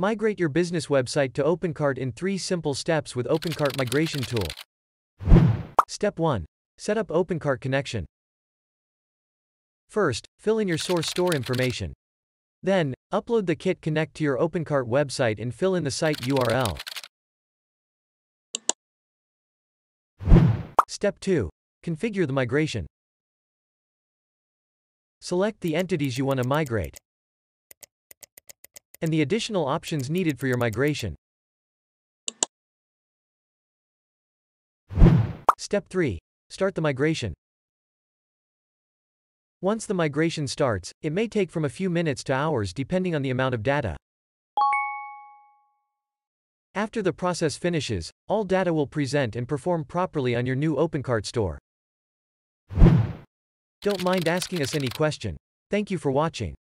Migrate your business website to OpenCart in 3 simple steps with OpenCart Migration Tool. Step 1. Set up OpenCart connection. First, fill in your source store information. Then, upload the kit connect to your OpenCart website and fill in the site URL. Step 2. Configure the migration. Select the entities you want to migrate and the additional options needed for your migration. Step 3. Start the migration. Once the migration starts, it may take from a few minutes to hours depending on the amount of data. After the process finishes, all data will present and perform properly on your new OpenCart store. Don't mind asking us any question. Thank you for watching.